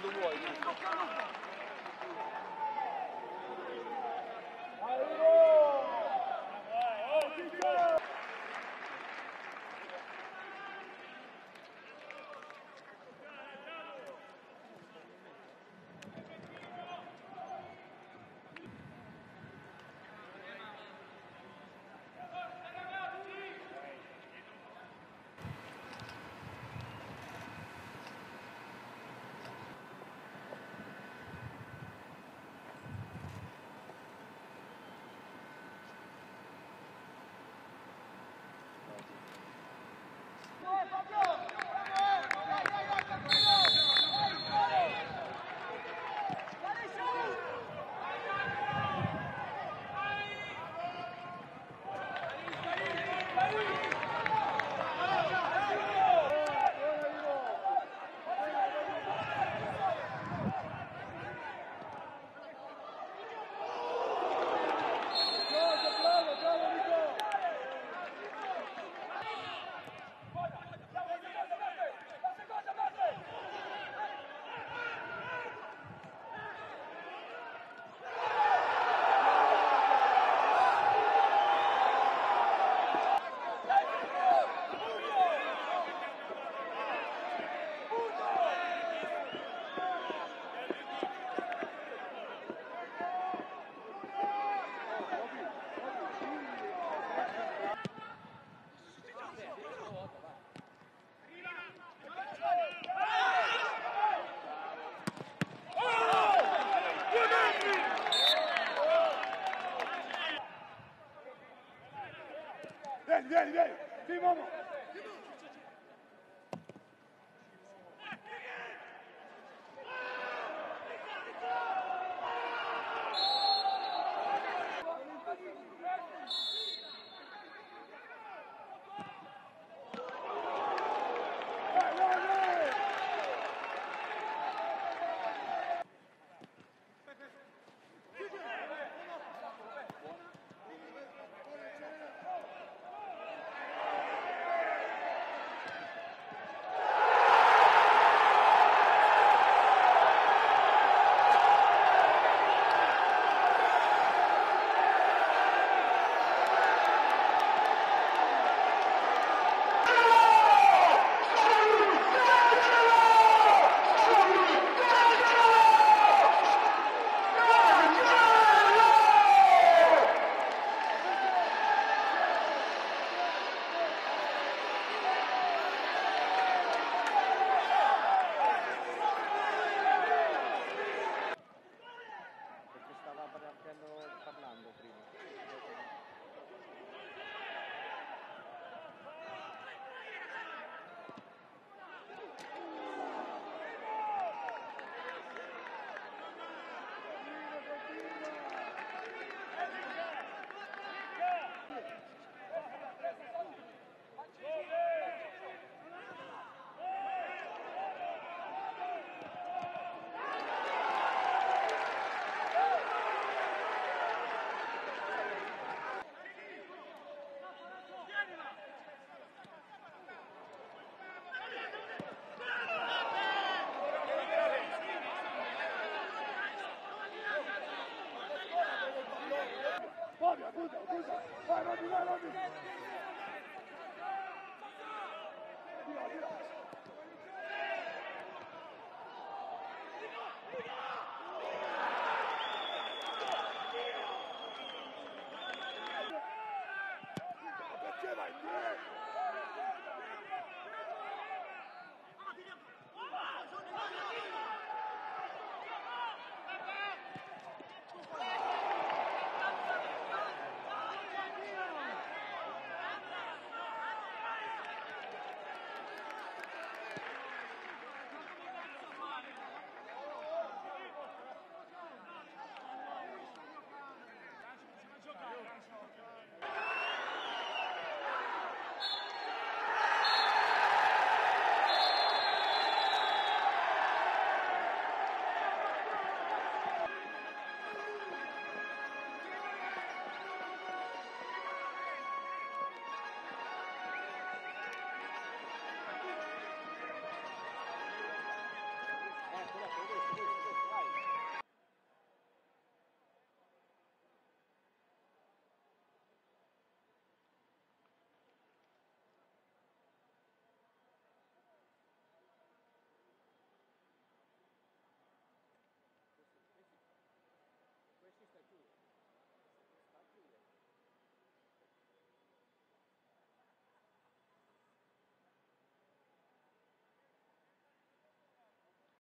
quando vuoi. Vieni, vieni, Simone! Vai, vai, vai, vai!